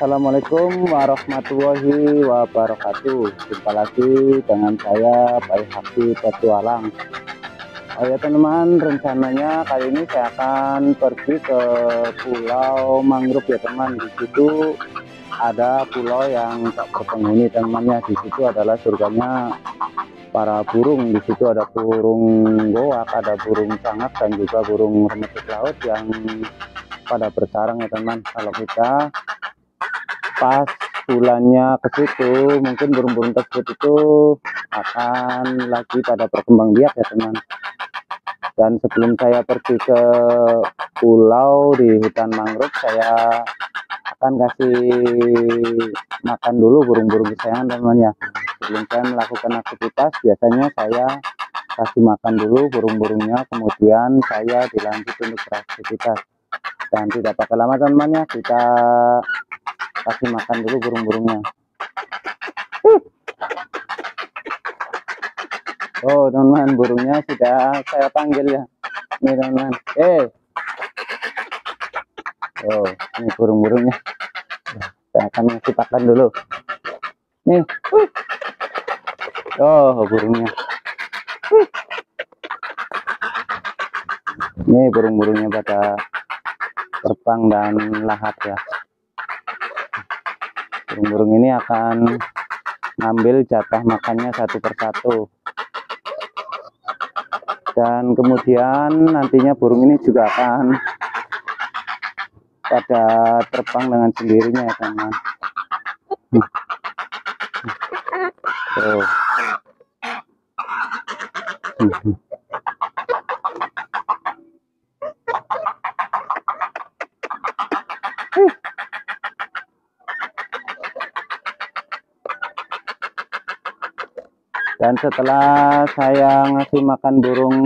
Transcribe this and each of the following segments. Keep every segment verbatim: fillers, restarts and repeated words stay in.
Assalamualaikum warahmatullahi wabarakatuh. Jumpa lagi dengan saya Bayhaqi Petualang. Oh ya teman-teman, rencananya kali ini saya akan pergi ke Pulau Mangruk ya teman. Di situ ada pulau yang tak berpenghuni temannya. Di situ adalah surganya para burung. Di situ ada burung goak, ada burung sangak, dan juga burung remetik laut yang pada bersarang ya teman. Kalau kita pas bulannya ke situ, mungkin burung-burung tersebut itu akan lagi pada berkembang biak ya teman. Dan sebelum saya pergi ke pulau di hutan mangrove, saya akan kasih makan dulu burung-burung kesayangan teman ya. Sebelum saya melakukan aktivitas, biasanya saya kasih makan dulu burung-burungnya, kemudian saya dilanjut untuk beraktivitas. Dan tidak pakai lama teman ya, kita kasih makan dulu burung-burungnya. Oh teman-teman, burungnya sudah saya panggil ya. Nih teman-teman, eh oh ini burung-burungnya, saya akan kasih makan dulu nih. Oh burungnya, nih burung-burungnya pada terbang dan lahat ya. Burung-burung ini akan ngambil jatah makannya satu persatu, dan kemudian nantinya burung ini juga akan pada terbang dengan sendirinya ya teman. Oh. Dan setelah saya ngasih makan burung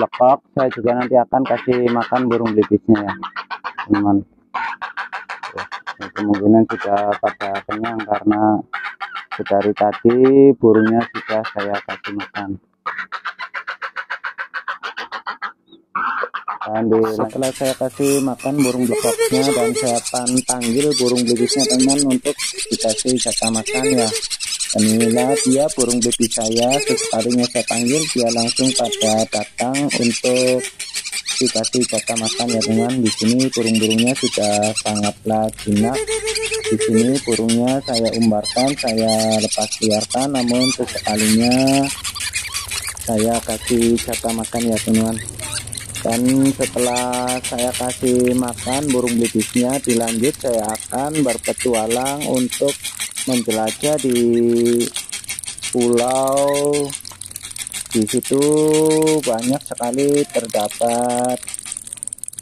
lekok, saya juga nanti akan kasih makan burung belipisnya ya teman. Nah, kemungkinan sudah pada kenyang karena dari tadi burungnya sudah saya kasih makan. Dan setelah saya kasih makan burung lekoknya, dan saya akan panggil burung belipisnya teman untuk dikasih jatah makan ya. Dan inilah dia burung baby saya. Sekalinya saya panggil, dia langsung pada datang untuk dikasih jatah makan ya teman. Di sini burung-burungnya sudah sangatlah jinak. Di sini burungnya saya umbarkan, saya lepas liarkan, namun sekalinya saya kasih jatah makan ya teman. Dan setelah saya kasih makan burung babynya, dilanjut saya akan berpetualang untuk menjelajah di pulau. Di situ banyak sekali terdapat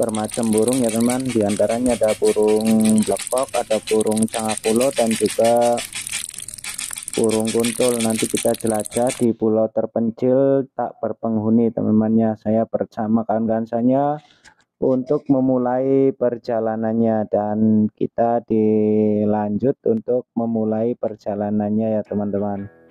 per macam burung ya teman. Di antaranya ada burung blekok, ada burung cangapulo, dan juga burung kuntul. Nanti kita jelajah di pulau terpencil tak berpenghuni teman-temannya. Saya bersama kawan-kawan saya untuk memulai perjalanannya, dan kita dilanjut untuk memulai perjalanannya ya teman-teman.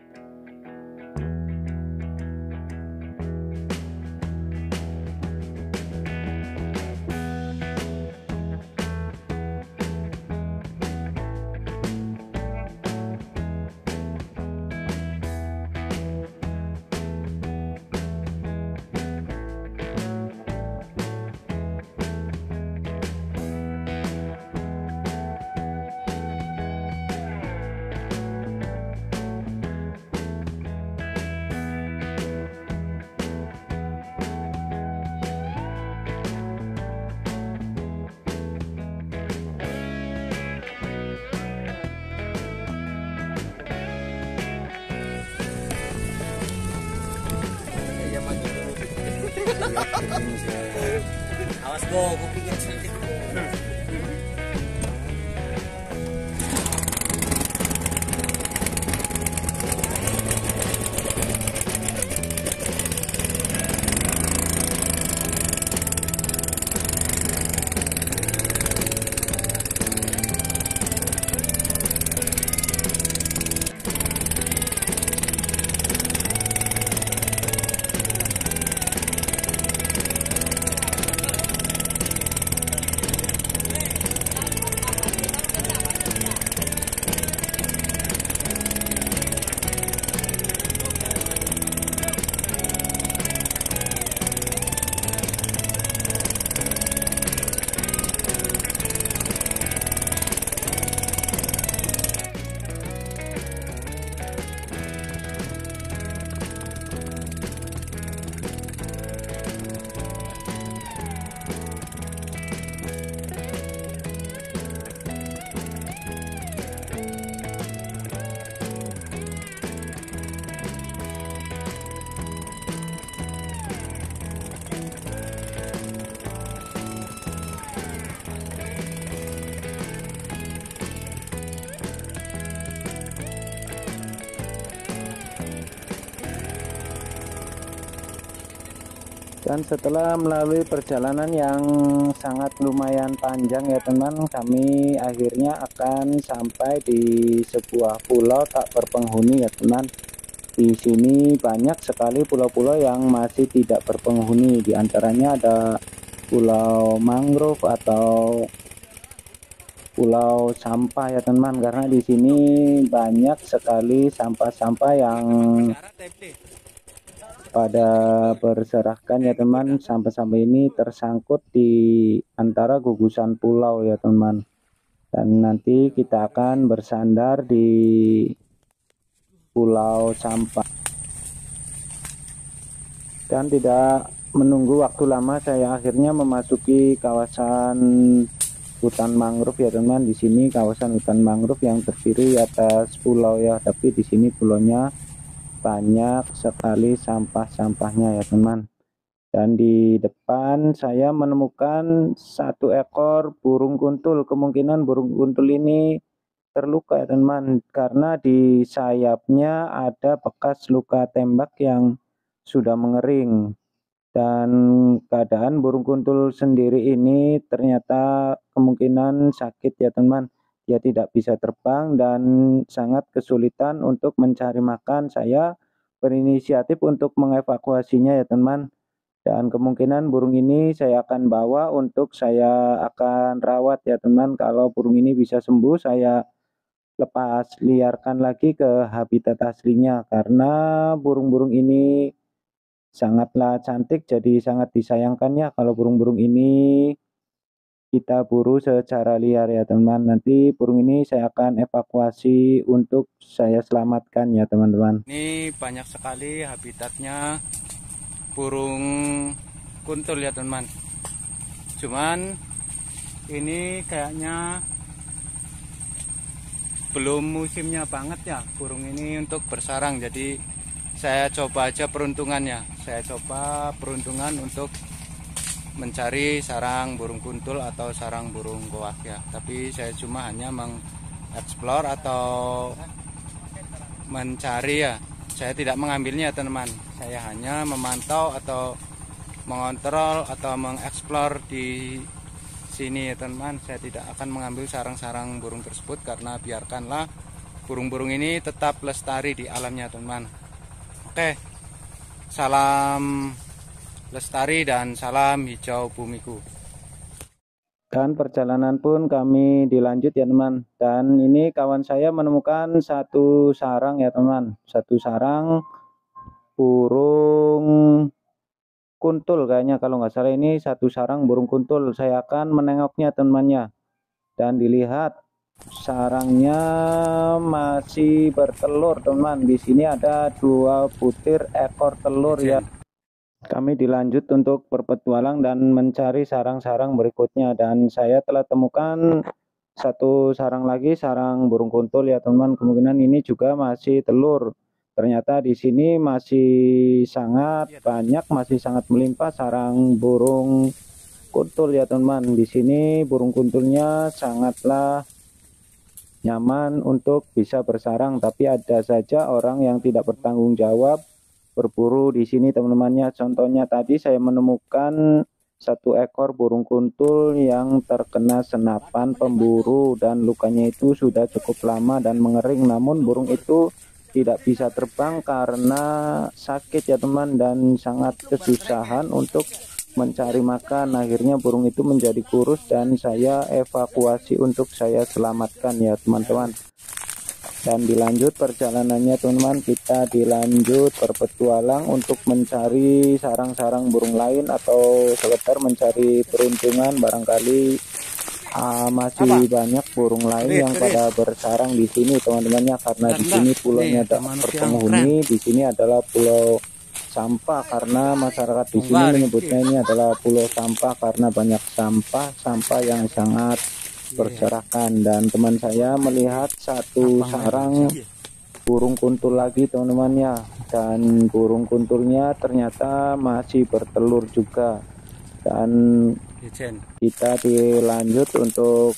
Awas dong, kupingnya cantik. Dan setelah melalui perjalanan yang sangat lumayan panjang ya teman, kami akhirnya akan sampai di sebuah pulau tak berpenghuni ya teman. Di sini banyak sekali pulau-pulau yang masih tidak berpenghuni. Di antaranya ada pulau mangrove atau pulau sampah ya teman, karena di sini banyak sekali sampah-sampah yang pada berserahkan ya teman. Sampah-sampah ini tersangkut di antara gugusan pulau ya teman, dan nanti kita akan bersandar di pulau sampah. Dan tidak menunggu waktu lama, saya akhirnya memasuki kawasan hutan mangrove ya teman. Di sini kawasan hutan mangrove yang terdiri atas pulau ya, tapi di sini pulaunya banyak sekali sampah-sampahnya ya teman. Dan di depan saya menemukan satu ekor burung kuntul. Kemungkinan burung kuntul ini terluka ya teman, karena di sayapnya ada bekas luka tembak yang sudah mengering. Dan keadaan burung kuntul sendiri ini ternyata kemungkinan sakit ya teman. Dia tidak bisa terbang dan sangat kesulitan untuk mencari makan. Saya berinisiatif untuk mengevakuasinya ya teman. Dan kemungkinan burung ini saya akan bawa untuk saya akan rawat ya teman. Kalau burung ini bisa sembuh, saya lepas liarkan lagi ke habitat aslinya. Karena burung-burung ini sangatlah cantik, jadi sangat disayangkannya kalau burung-burung ini kita buru secara liar ya teman. Nanti burung ini saya akan evakuasi untuk saya selamatkan ya teman-teman. Ini banyak sekali habitatnya burung kuntul ya teman. Cuman ini kayaknya belum musimnya banget ya burung ini untuk bersarang. Jadi saya coba aja peruntungannya. Saya coba peruntungan untuk mencari sarang burung kuntul atau sarang burung goak ya. Tapi saya cuma hanya mengeksplor atau mencari ya. Saya tidak mengambilnya teman-teman. Saya hanya memantau atau mengontrol atau mengeksplor di sini ya teman-teman. Saya tidak akan mengambil sarang-sarang burung tersebut karena biarkanlah burung-burung ini tetap lestari di alamnya teman-teman. Oke, salam lestari dan salam hijau bumiku. Dan perjalanan pun kami dilanjut ya teman. Dan ini kawan saya menemukan satu sarang ya teman. Satu sarang burung kuntul kayaknya, kalau nggak salah ini satu sarang burung kuntul. Saya akan menengoknya temannya, dan dilihat sarangnya masih bertelur teman. Di sini ada dua butir ekor telur ya. Kami dilanjut untuk berpetualang dan mencari sarang-sarang berikutnya, dan saya telah temukan satu sarang lagi, sarang burung kuntul ya teman. Kemungkinan ini juga masih telur. Ternyata di sini masih sangat banyak, masih sangat melimpah sarang burung kuntul ya teman. Di sini burung kuntulnya sangatlah nyaman untuk bisa bersarang, tapi ada saja orang yang tidak bertanggung jawab berburu di sini teman-temannya. Contohnya tadi saya menemukan satu ekor burung kuntul yang terkena senapan pemburu dan lukanya itu sudah cukup lama dan mengering, namun burung itu tidak bisa terbang karena sakit ya teman, dan sangat kesusahan untuk mencari makan. Akhirnya burung itu menjadi kurus dan saya evakuasi untuk saya selamatkan ya teman-teman. Dan dilanjut perjalanannya teman-teman, kita dilanjut berpetualang untuk mencari sarang-sarang burung lain atau sekedar mencari peruntungan. Barangkali Uh, masih Apa? banyak burung lain Kiri, yang kiri. pada bersarang di sini teman-temannya, karena Tanda. di sini pulaunya ada berpenghuni. Di sini adalah pulau sampah, karena masyarakat di sini menyebutnya ini adalah pulau sampah karena banyak sampah sampah yang sangat berserakan. Dan teman saya melihat satu sarang burung kuntul lagi teman-temannya, dan burung kuntulnya ternyata masih bertelur juga. Dan kita dilanjut untuk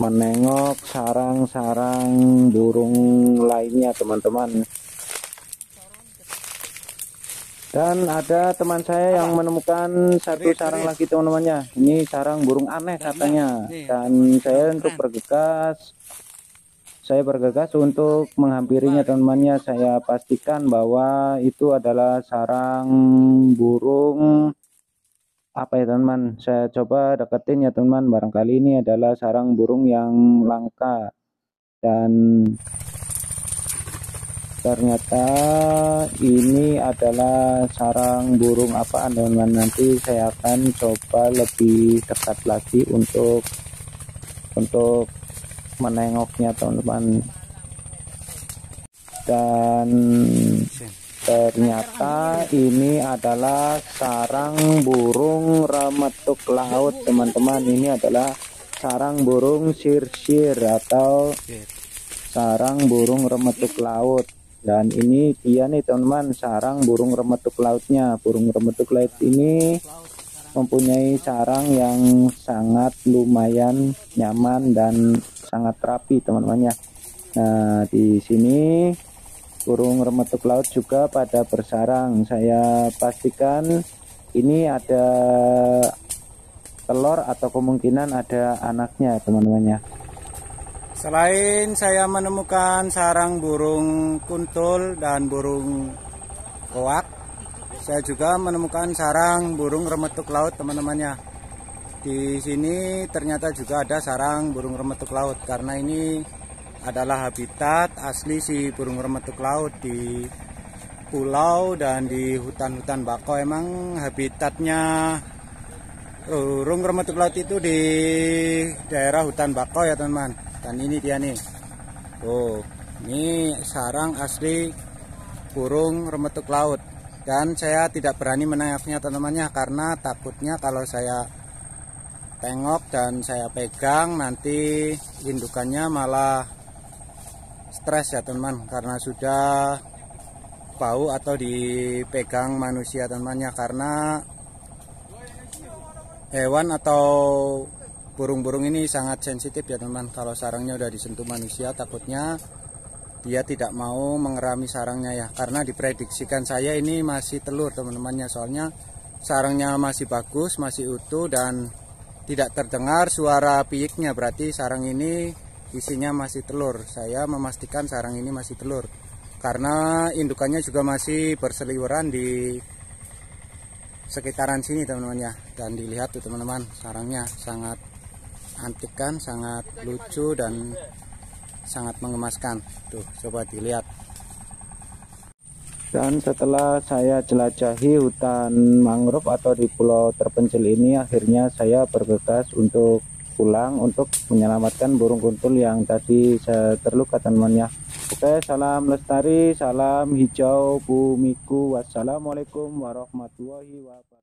menengok sarang-sarang burung lainnya teman-teman. Dan ada teman saya yang menemukan satu sarang lagi teman-temannya. Ini sarang burung aneh katanya. Dan saya untuk bergegas Saya bergegas untuk menghampirinya teman-temannya. Saya pastikan bahwa itu adalah sarang burung apa ya teman-teman, saya coba deketin ya teman-teman. Barangkali ini adalah sarang burung yang langka, dan ternyata ini adalah sarang burung apaan teman-teman. Nanti saya akan coba lebih dekat lagi untuk untuk menengoknya teman-teman. Dan ternyata ini adalah sarang burung remetuk laut teman-teman. Ini adalah sarang burung sirsir atau sarang burung remetuk laut. Dan ini dia nih teman-teman, sarang burung remetuk lautnya. Burung remetuk laut ini mempunyai sarang yang sangat lumayan nyaman dan sangat rapi teman-temannya. Nah di sini burung remetuk laut juga pada bersarang. Saya pastikan ini ada telur atau kemungkinan ada anaknya teman-temannya. Selain saya menemukan sarang burung kuntul dan burung goak, saya juga menemukan sarang burung remetuk laut teman-temannya. Di sini ternyata juga ada sarang burung remetuk laut, karena ini adalah habitat asli si burung remetuk laut di pulau dan di hutan-hutan bakau. Emang habitatnya burung remetuk laut itu di daerah hutan bakau ya teman-teman. Dan ini dia nih, oh ini sarang asli burung remetuk laut. Dan saya tidak berani menangkapnya teman-temannya, karena takutnya kalau saya tengok dan saya pegang nanti indukannya malah stres ya teman, karena sudah bau atau dipegang manusia temannya. Karena hewan atau burung-burung ini sangat sensitif ya teman-teman. Kalau sarangnya udah disentuh manusia, takutnya dia tidak mau mengerami sarangnya ya, karena diprediksikan saya ini masih telur teman-temannya, soalnya sarangnya masih bagus, masih utuh dan tidak terdengar suara piiknya, berarti sarang ini isinya masih telur. Saya memastikan sarang ini masih telur karena indukannya juga masih berseliweran di sekitaran sini teman-teman ya. Dan dilihat tuh teman-teman, sarangnya sangat antik kan, sangat lucu dan sangat mengemaskan tuh, coba dilihat. Dan setelah saya jelajahi hutan mangrove atau di pulau terpencil ini, akhirnya saya bergegas untuk pulang untuk menyelamatkan burung kuntul yang tadi saya terluka teman-teman ya. Oke, salam lestari, salam hijau bumiku, wassalamualaikum warahmatullahi wabarakatuh.